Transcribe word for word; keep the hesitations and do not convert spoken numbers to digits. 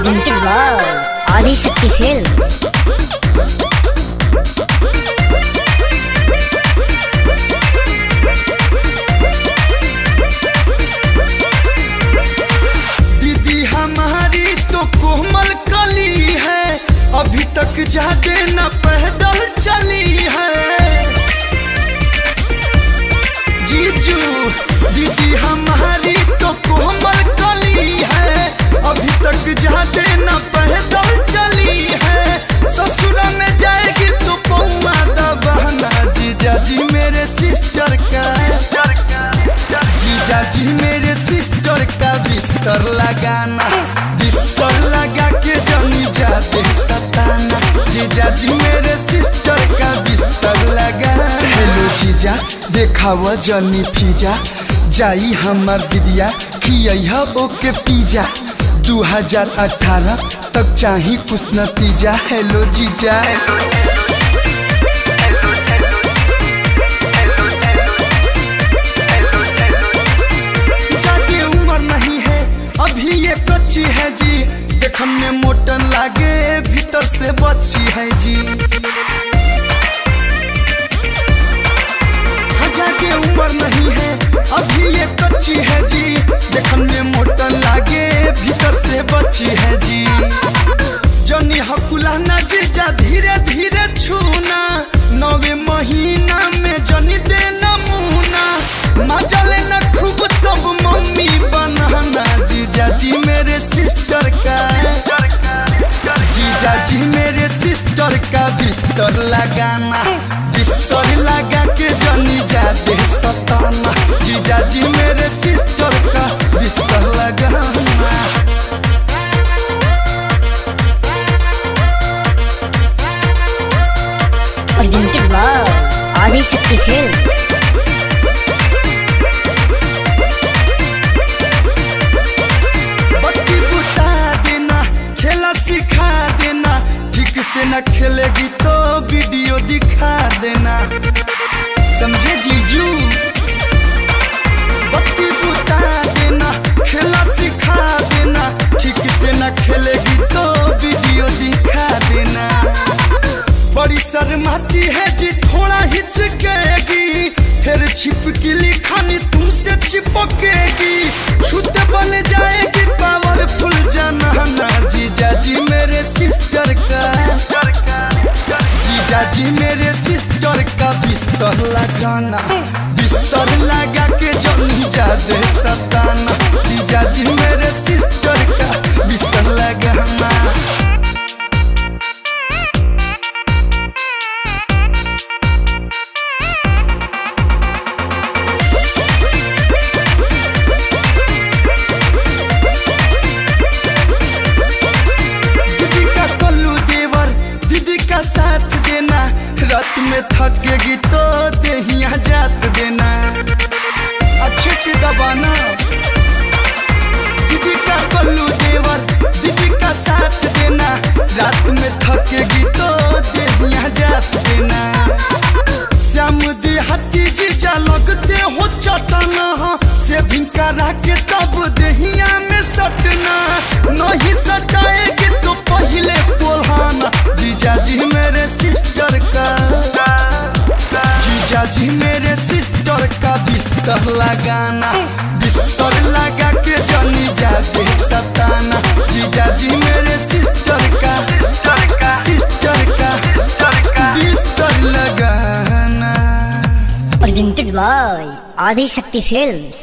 Argentic Wow, Aadishakti Films. तक जाते न पैदल चली है जीजू दीदी हमारी तो कोमल कली है, अभी तक जाते न पैदल चली है। ससुरा में जाएगी तो पौमा दबाना, जीजा जी मेरे सिस्टर का, जीजा जी मेरे सिस्टर का बिस्तर लगाना, बिस्तर लगा के जमी जाते सताना, जीजा जी मेरे सिस्टर का बिस्तर लगा। हेलो जीजा देखावा जनी फीजा, जाई हमार दीदिया खिया ओके पिज्जा, दो हज़ार अठारह तक चाही कुछ नतीजा। हेलो जीजा जाती उम्र नहीं है अभी ये बच्ची है जी, देखम में मोटन लागे भीतर से बच्ची है जी। हजा के उम्र नहीं है अभी ये कच्ची है जी, देखम में मोटन लागे भीतर से बच्ची है जी। जनी हकुला ना जीजा धीरे धीरे छूना, नवे महीना में जनी देना मुना, मजा लेना खूब तब मम्मी बनाना, जीजा जी मेरे सिस्टर का, जीजा जी मेरे सिस्टर का बिस्तर लगाना, बिस्तर लगा के जनी जाते सताना, जीजा जी मेरे सिस्टर का बिस्तर लगाना। अर्जेंटिक वाव, आदिशक्ति फिल्म्स। बत्ती बुता देना, खेला सिखा देना, ठीक से न खेलेगी तो वीडियो दिखा देना, समझे जीजू। बत्ती बुता देना, खेला सिखा देना, ठीक से न खेलेगी तो वीडियो दिखा देना। बड़ी शर्माती है जी थोड़ा हिचकेगी, फिर छिपकी लिखानी तुमसे चिपकेगी, छुत बन जाएगी पावरफुल जनाना, जीजा जी मेरे सिस्टर का, जीजा जी मेरे सिस्टर का बिस्तर लगाना, बिस्तर लगा के जनी जाते सताना, जीजा जी मेरे सिस्टर का बिस्तर लगाना। साथ देना, रात में थकेगी तो देहिया जात देना, अच्छे से दबाना। दीदी का पल्लू देवर, दीदी का साथ देना, रात में थकेगी तो देहिया जात देना। श्याम देहाती जीजा लगते हो चटना, से भिंका राके तब देहिया में सटना, नहीं सटाएगी तो पहले बोलहाना, जीजा जी मेरे सिस्टर का, जीजा जी मेरे सिस्टर का बिस्तर लगाना, बिस्तर लगा के जनी जाते सताना, जीजा जी मेरे सिस्टर का, सिस्टर का बिस्तर लगाना। Presented by Adishakti films.